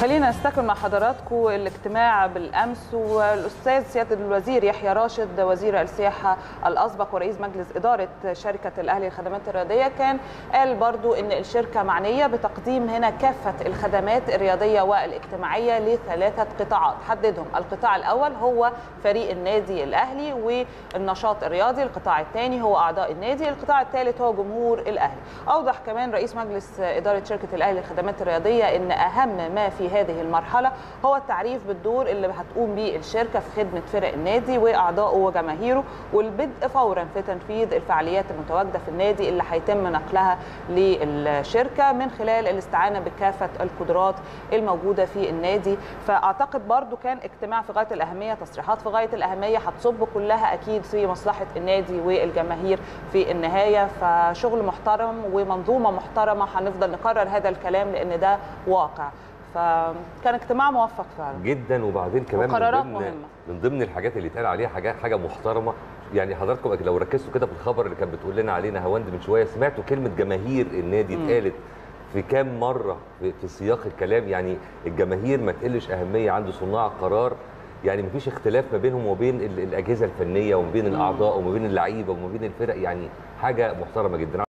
خلينا نستكمل مع حضراتكم الاجتماع بالامس، والاستاذ سياده الوزير يحيى راشد وزير السياحه الاسبق ورئيس مجلس اداره شركه الاهلي للخدمات الرياضيه كان قال برضو ان الشركه معنيه بتقديم هنا كافه الخدمات الرياضيه والاجتماعيه لثلاثه قطاعات حددهم. القطاع الاول هو فريق النادي الاهلي والنشاط الرياضي، القطاع الثاني هو اعضاء النادي، القطاع الثالث هو جمهور الاهلي. اوضح كمان رئيس مجلس اداره شركه الاهلي للخدمات الرياضيه ان اهم ما في هذه المرحلة هو التعريف بالدور اللي هتقوم به الشركة في خدمة فرق النادي وأعضائه وجماهيره، والبدء فورا في تنفيذ الفعاليات المتواجدة في النادي اللي هيتم نقلها للشركة من خلال الاستعانة بكافة القدرات الموجودة في النادي. فأعتقد برضو كان اجتماع في غاية الأهمية، تصريحات في غاية الأهمية هتصب كلها أكيد في مصلحة النادي والجماهير في النهاية. فشغل محترم ومنظومة محترمة، هنفضل نكرر هذا الكلام لأن ده واقع. فكان اجتماع موفق فعلا جدا، وبعدين كمان من ضمن الحاجات اللي اتقال عليها حاجه محترمه. يعني حضراتكم لو ركزتوا كده في الخبر اللي كانت بتقول لنا عليه نهاوند من شويه، سمعتوا كلمه جماهير النادي اتقالت في كام مره في سياق الكلام. يعني الجماهير ما تقلش اهميه عند صناع القرار، يعني ما فيش اختلاف ما بينهم وبين الاجهزه الفنيه وما بين الاعضاء وما بين اللعيبه وما بين الفرق. يعني حاجه محترمه جدا.